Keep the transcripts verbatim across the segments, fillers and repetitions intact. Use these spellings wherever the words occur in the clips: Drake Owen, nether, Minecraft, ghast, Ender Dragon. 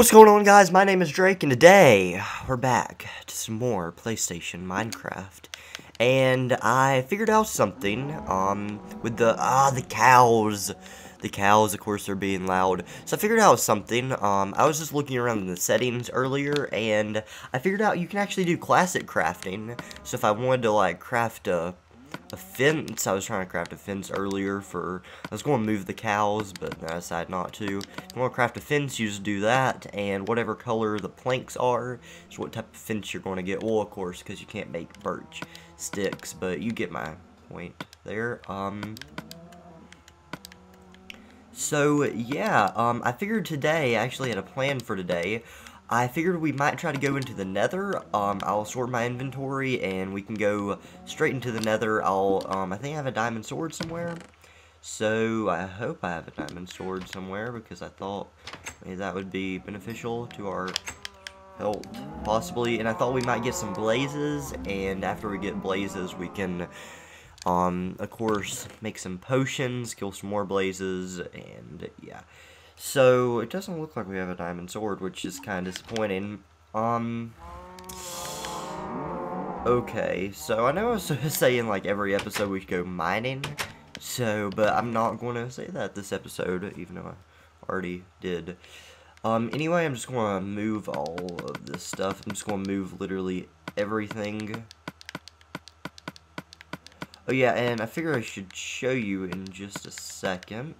What's going on, guys? My name is Drake, and today we're back to some more PlayStation Minecraft. And I figured out something um, with the, ah, the cows. The cows, of course, are being loud. So I figured out something. Um, I was just looking around in the settings earlier, and I figured out you can actually do classic crafting. So if I wanted to, like, craft a, a fence, I was trying to craft a fence earlier for, I was going to move the cows, but I decided not to. If you want to craft a fence, you just do that, and whatever color the planks are is what type of fence you're going to get. Well, of course, because you can't make birch sticks, but you get my point there. Um... So, yeah, um, I figured today, I actually had a plan for today. I figured we might try to go into the nether. Um, I'll sort my inventory, and we can go straight into the nether. I'll, um, I think I have a diamond sword somewhere. So, I hope I have a diamond sword somewhere, because I thought maybe that would be beneficial to our health, possibly. And I thought we might get some blazes, and after we get blazes, we can... Um, of course, make some potions, kill some more blazes, and yeah. So, it doesn't look like we have a diamond sword, which is kind of disappointing. Um, okay, so I know I was saying, like, every episode we should go mining, so, but I'm not going to say that this episode, even though I already did. Um, anyway, I'm just going to move all of this stuff. I'm just going to move literally everything. Oh yeah, and I figure I should show you in just a second.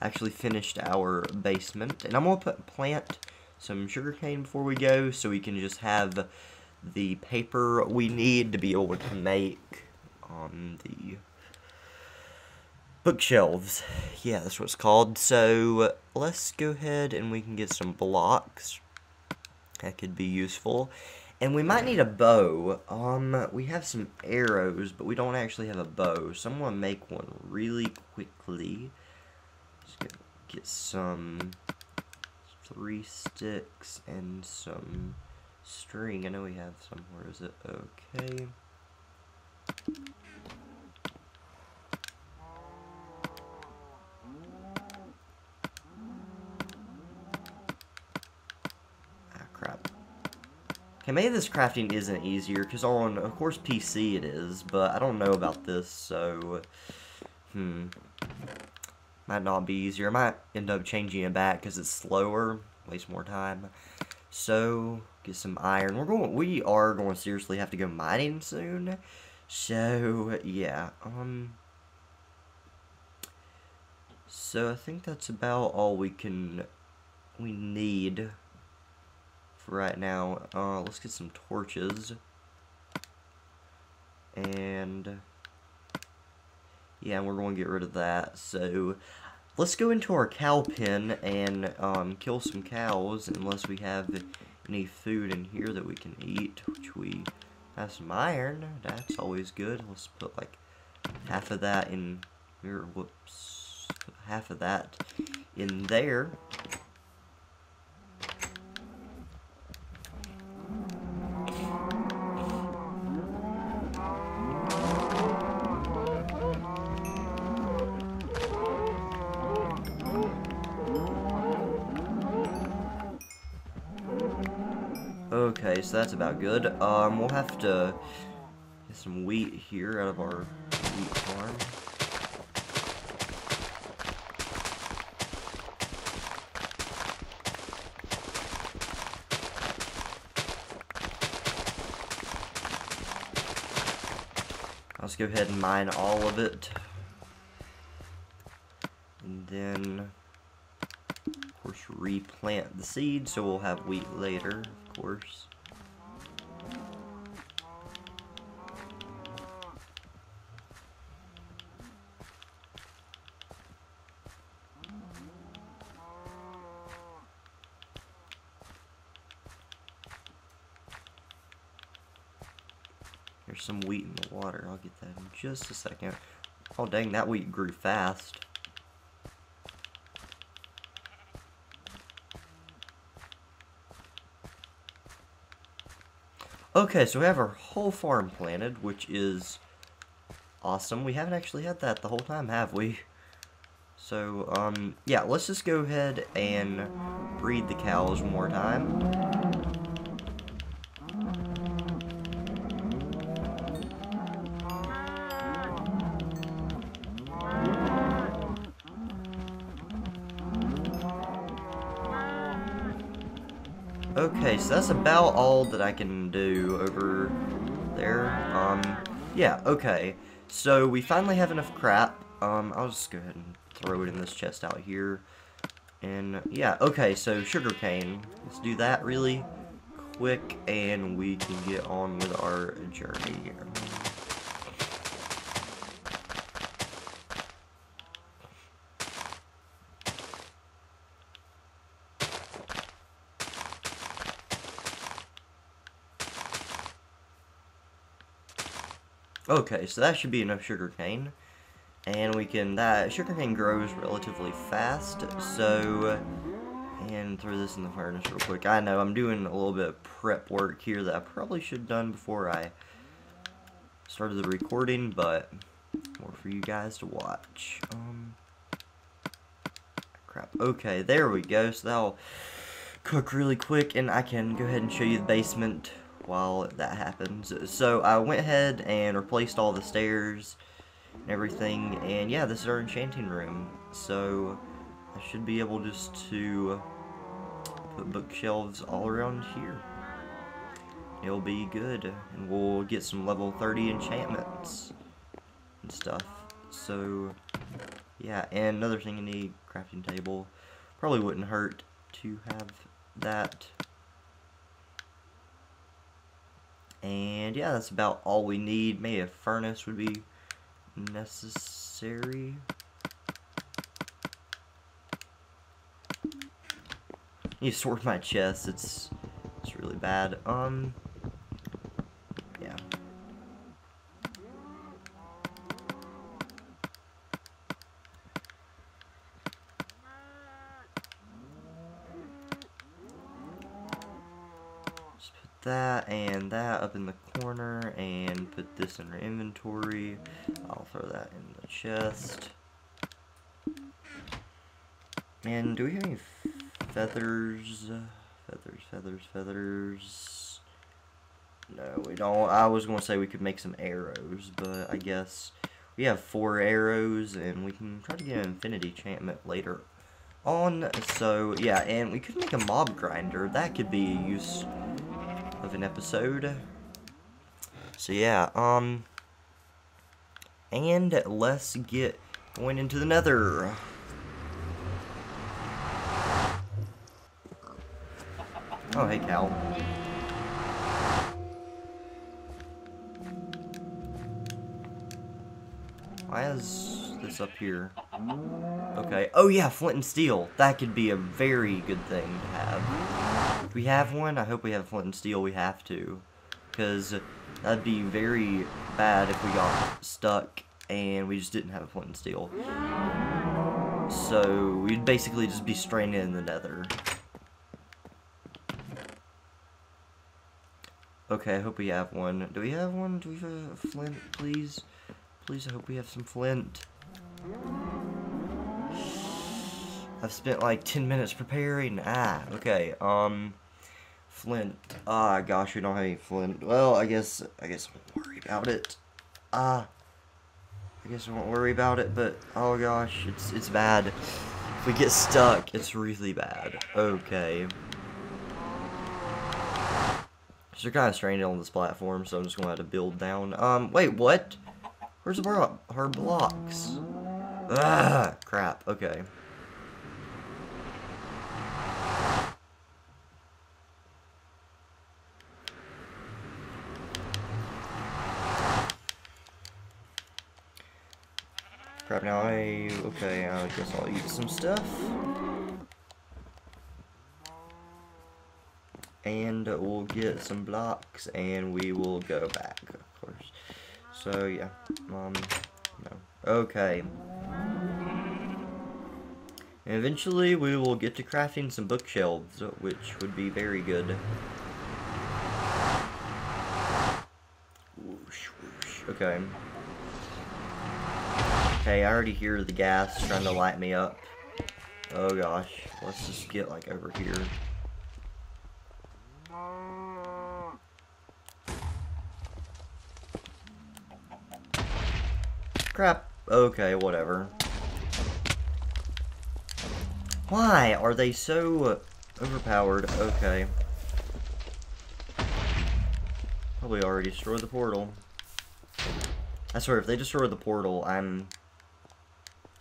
I actually finished our basement, and I'm gonna put, plant some sugarcane before we go, so we can just have the paper we need to be able to make on the bookshelves. Yeah, that's what it's called. So let's go ahead and we can get some blocks. That could be useful. And we might need a bow. Um, we have some arrows, but we don't actually have a bow. So I'm going to make one really quickly. Just gonna get some three sticks and some string. I know we have some. Where is it? Okay. Okay, maybe this crafting isn't easier, because on, of course, P C it is, but I don't know about this, so, hmm, might not be easier. I might end up changing it back, because it's slower, waste more time. So, get some iron. We're going, we are going to seriously have to go mining soon, so, yeah, um, so I think that's about all we can, we need. Right now, uh, let's get some torches, and yeah, we're going to get rid of that, so let's go into our cow pen and um, kill some cows, unless we have any food in here that we can eat, which we have some iron. That's always good. Let's put like half of that in here, whoops, half of that in there. Okay, so that's about good. Um, we'll have to get some wheat here out of our wheat farm. Let's go ahead and mine all of it. And then, of course, replant the seed, so we'll have wheat later. Course. There's some wheat in the water. I'll get that in just a second. Oh dang, that wheat grew fast. Okay, so we have our whole farm planted, which is awesome. We haven't actually had that the whole time, have we? So, um, yeah, let's just go ahead and breed the cows one more time. Okay, so that's about all that I can do over there. Um, yeah, okay. So, we finally have enough crap. Um, I'll just go ahead and throw it in this chest out here. And, yeah, okay, so sugarcane. Let's do that really quick, and we can get on with our journey here. Okay, so that should be enough sugarcane. And we can, that, sugarcane grows relatively fast, so, and throw this in the furnace real quick. I know, I'm doing a little bit of prep work here that I probably should have done before I started the recording, but more for you guys to watch. Um, crap, okay, there we go, so that'll cook really quick, and I can go ahead and show you the basement while that happens. So, I went ahead and replaced all the stairs and everything, and yeah, this is our enchanting room, so I should be able just to put bookshelves all around here. It'll be good, and we'll get some level thirty enchantments and stuff. So yeah, and another thing you need, crafting table. Probably wouldn't hurt to have that. And yeah, that's about all we need. Maybe a furnace would be necessary. I need to sort my chest. It's it's really bad. Um, yeah. Just put that and that up in the corner and put this in our inventory. I'll throw that in the chest. And do we have any feathers? Feathers, feathers, feathers. No, we don't. I was going to say we could make some arrows, but I guess we have four arrows, and we can try to get an infinity enchantment later on. So, yeah, and we could make a mob grinder. That could be use of an episode. So, yeah, um... and let's get going into the nether. Oh, hey, cow. Why is this up here? Okay. Oh, yeah, flint and steel. That could be a very good thing to have. Do we have one? I hope we have flint and steel. We have to. Because that'd be very bad if we got stuck and we just didn't have a flint and steel. So we'd basically just be stranded in the nether. Okay, I hope we have one. Do we have one? Do we have a flint, please? Please, I hope we have some flint. I've spent like ten minutes preparing. Ah, okay, um... flint. Ah, gosh, we don't have any flint. Well, I guess, I guess I won't worry about it. Ah, I guess I won't worry about it, but, oh gosh, it's, it's bad. If we get stuck, it's really bad. Okay. So we're kind of stranded on this platform, so I'm just going to have to build down. Um, wait, what? Where's the bar her blocks? Ah, crap, okay. Crap, now I... okay, I guess I'll eat some stuff. And we'll get some blocks, and we will go back, of course. So, yeah. Um, no. Okay. And eventually, we will get to crafting some bookshelves, which would be very good. Whoosh, whoosh. Okay. Okay, I already hear the gas trying to light me up. Oh gosh, let's just get like over here. Crap. Okay, whatever. Why are they so overpowered? Okay. Probably already destroyed the portal. I swear, if they destroy the portal, I'm...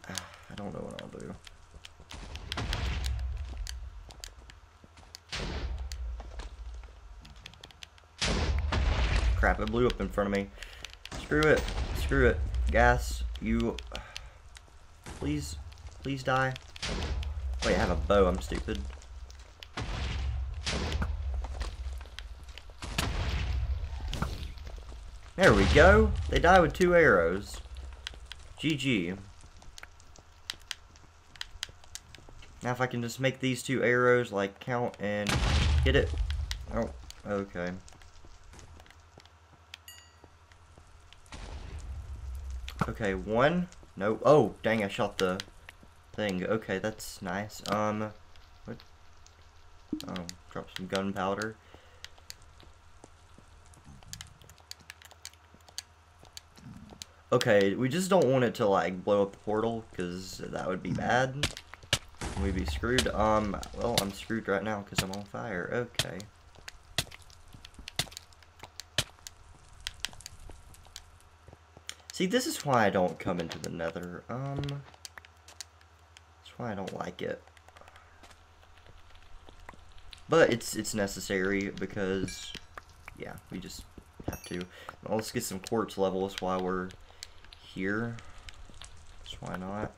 I don't know what I'll do. Crap, it blew up in front of me. Screw it. Screw it. Gas, you... Please, please die. Wait, I have a bow. I'm stupid. There we go. They die with two arrows. G G. Now if I can just make these two arrows, like, count and hit it. Oh, okay. Okay, one. No. Oh, dang, I shot the thing. Okay, that's nice. Um, what? Oh, drop some gunpowder. Okay, we just don't want it to, like, blow up the portal, because that would be bad. We'd be screwed. Um, well, I'm screwed right now, because I'm on fire. Okay. See, this is why I don't come into the Nether. Um, that's why I don't like it. But it's, it's necessary, because, yeah, we just have to. Well, let's get some quartz levels while we're... here, so why not?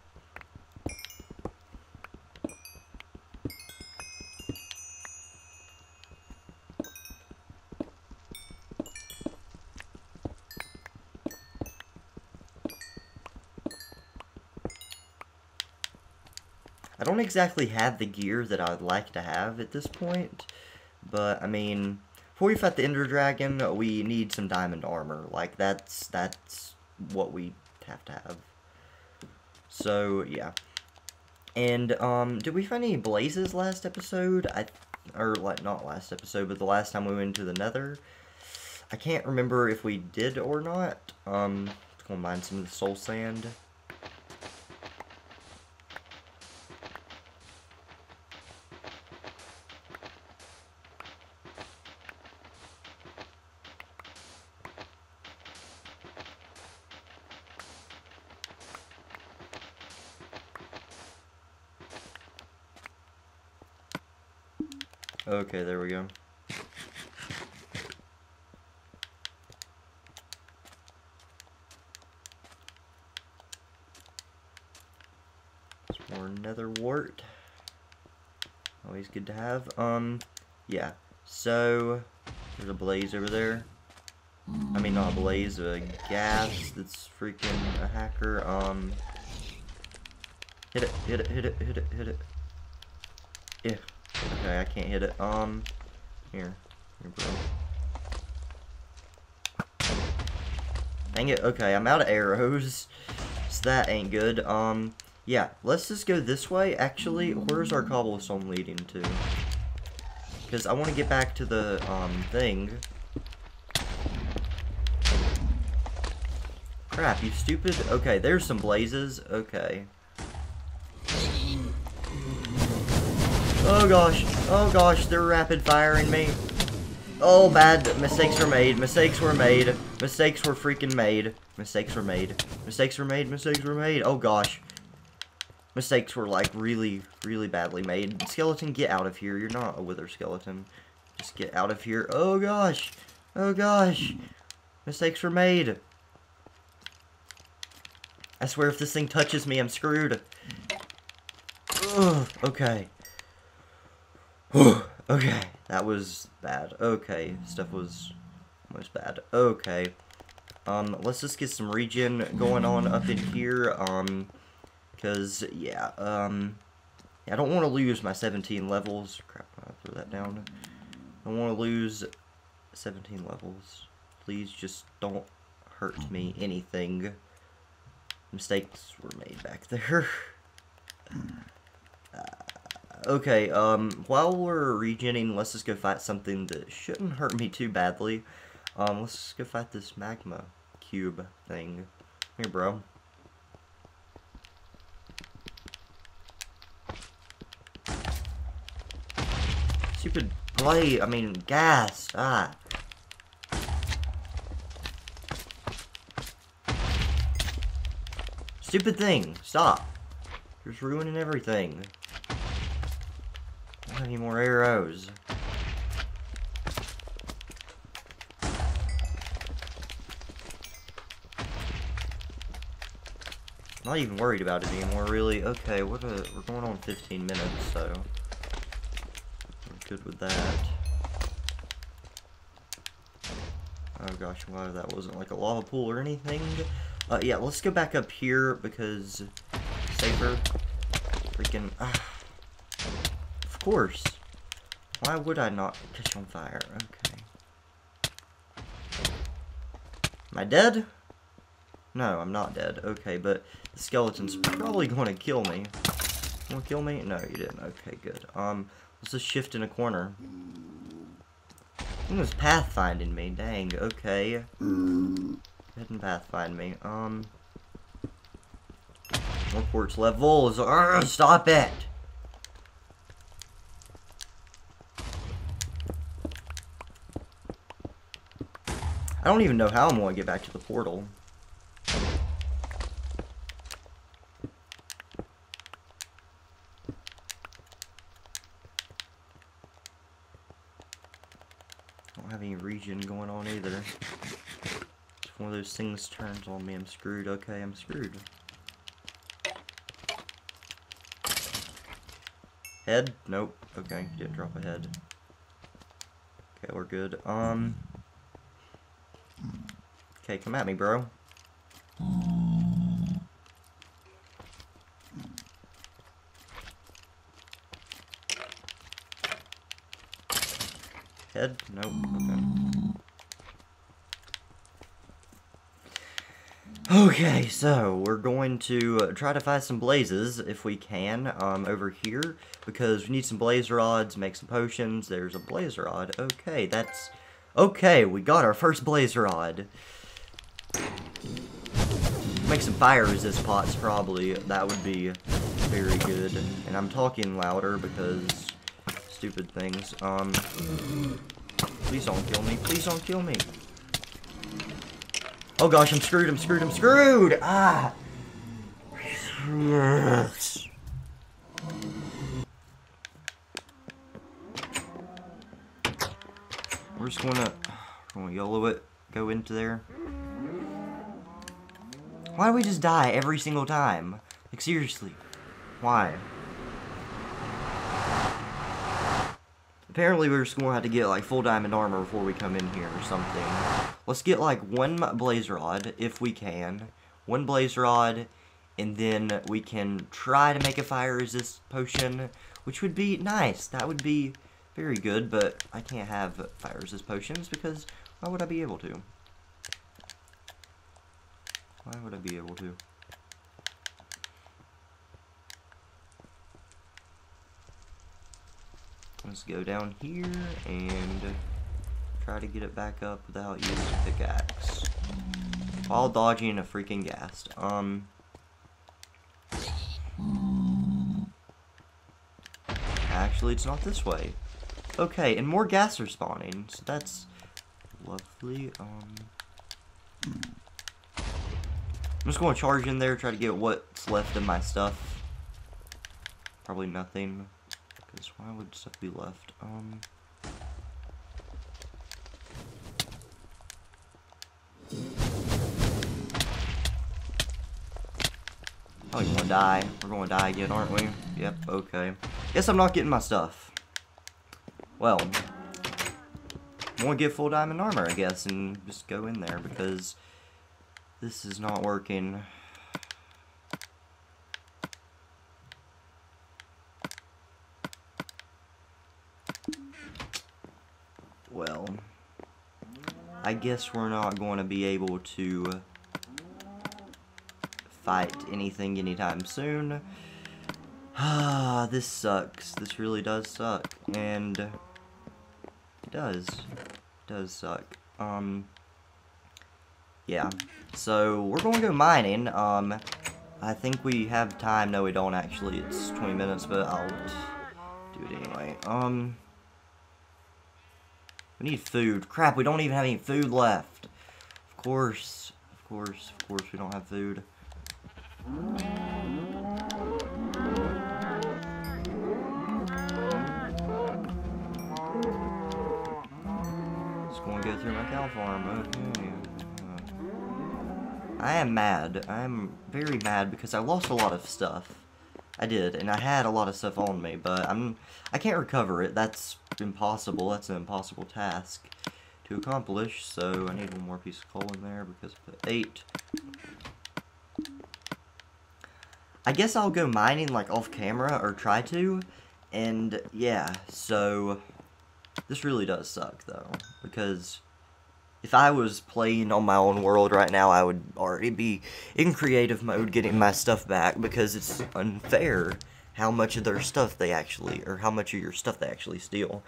I don't exactly have the gear that I'd like to have at this point, but I mean, before we fight the Ender Dragon, we need some diamond armor. Like that's that's what we have to have. So yeah, and um did we find any blazes last episode? I or like not last episode but the last time we went to the Nether. I can't remember if we did or not. Um let's go mine some of the soul sand. Okay, there we go. Some more nether wart. Always good to have. Um, yeah. So, there's a blaze over there. I mean, not a blaze, a gas that's freaking a hacker. Um, hit it, hit it, hit it, hit it, hit it. Yeah. Okay, I can't hit it. Um, here. Here, bro. Dang it. Okay, I'm out of arrows. So that ain't good. Um, yeah. Let's just go this way. Actually, where's our cobblestone leading to? Because I want to get back to the, um, thing. Crap, you stupid. Okay, there's some blazes. Okay. Oh gosh, oh gosh, they're rapid firing me. Oh, bad, mistakes were made, mistakes were made, mistakes were freaking made, mistakes were made, mistakes were made, mistakes were made, oh gosh. Mistakes were like really, really badly made. Skeleton, get out of here, you're not a wither skeleton. Just get out of here, oh gosh, oh gosh. Mistakes were made. I swear if this thing touches me, I'm screwed. Ugh, okay. Okay, that was bad. Okay, stuff was almost bad. Okay, um, let's just get some regen going on up in here, um, because, yeah, um, I don't want to lose my seventeen levels. Crap, I'll throw that down. I don't want to lose seventeen levels. Please just don't hurt me anything. mistakes were made back there. uh, okay, um, while we're regenerating, let's just go fight something that shouldn't hurt me too badly. Um, let's just go fight this magma cube thing. Here, bro. Stupid blade, I mean, gas, ah. Stupid thing, stop. You're just ruining everything. I don't have any more arrows. Not even worried about it anymore, really. Okay, what a, we're going on fifteen minutes, so we're good with that. Oh gosh, wow, that wasn't like a lava pool or anything. Uh, yeah, let's go back up here because it's safer. Freaking, ah. Of course. Why would I not catch on fire? Okay. Am I dead? No, I'm not dead. Okay, but the skeleton's probably going to kill me. You want to kill me? No, you didn't. Okay, good. Um, let's just shift in a corner. It was pathfinding me. Dang, okay. Ahead and pathfind me. Um, more quartz levels. Arrgh, stop it! I don't even know how I'm going to get back to the portal. I don't have any regen going on either. One of those things turns on me, I'm screwed. Okay, I'm screwed. Head? Nope. Okay, didn't drop a head. Okay, we're good. Um. Okay, come at me, bro. Head? Nope. Okay. Okay, so we're going to uh, try to find some blazes if we can um, over here because we need some blaze rods, make some potions. There's a blaze rod. Okay, that's okay. We got our first blaze rod. Make some fire resist pots, probably. That would be very good. And I'm talking louder because stupid things. Um, please don't kill me. Please don't kill me. Oh gosh, I'm screwed, I'm screwed, I'm screwed! Ah! Yes. We're just gonna, we're gonna YOLO it, go into there. Why do we just die every single time? Like, seriously. Why? Apparently we're just going to have to get like full diamond armor before we come in here or something. Let's get like one blaze rod if we can. One blaze rod, and then we can try to make a fire resist potion, which would be nice. That would be very good, but I can't have fire resist potions because why would I be able to? Why would I be able to? Let's go down here and try to get it back up without using the pickaxe. While dodging a freaking ghast. Um. Actually, it's not this way. Okay, and more ghasts are spawning, so that's lovely. Um. I'm just going to charge in there, try to get what's left of my stuff. Probably nothing. Why would stuff be left? Um. Oh, you're gonna die. We're gonna die again, aren't we? Yep, okay. Guess I'm not getting my stuff. Well, I'm gonna get full diamond armor, I guess, and just go in there because this is not working. Well, I guess we're not going to be able to fight anything anytime soon. Ah, this sucks. This really does suck. And it does. It does suck. Um, yeah. So, we're going to go mining. Um, I think we have time. No, we don't actually. It's twenty minutes, but I'll do it anyway. Um, we need food. Crap, we don't even have any food left. Of course. Of course. Of course we don't have food. Just gonna go through my cow farm. Okay. I am mad. I am very mad because I lost a lot of stuff. I did, and I had a lot of stuff on me, but I'm, I can't recover it. That's impossible. That's an impossible task to accomplish, so I need one more piece of coal in there because I put eight. I guess I'll go mining, like, off-camera, or try to, and, yeah, so, this really does suck, though, because if I was playing on my own world right now, I would already be in creative mode getting my stuff back, because it's unfair how much of their stuff they actually, or how much of your stuff they actually steal.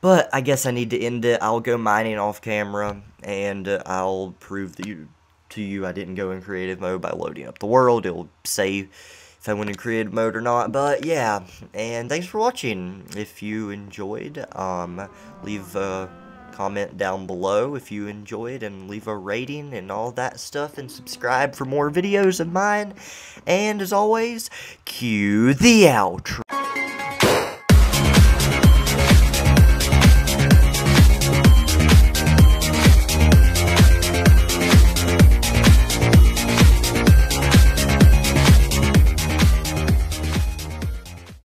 But I guess I need to end it. I'll go mining off camera, and uh, I'll prove that you, to you I didn't go in creative mode by loading up the world. It'll say if I went in creative mode or not. But yeah, and thanks for watching. If you enjoyed, um, leave a comment down below if you enjoyed, and leave a rating and all that stuff, and subscribe for more videos of mine. And as always, cue the outro.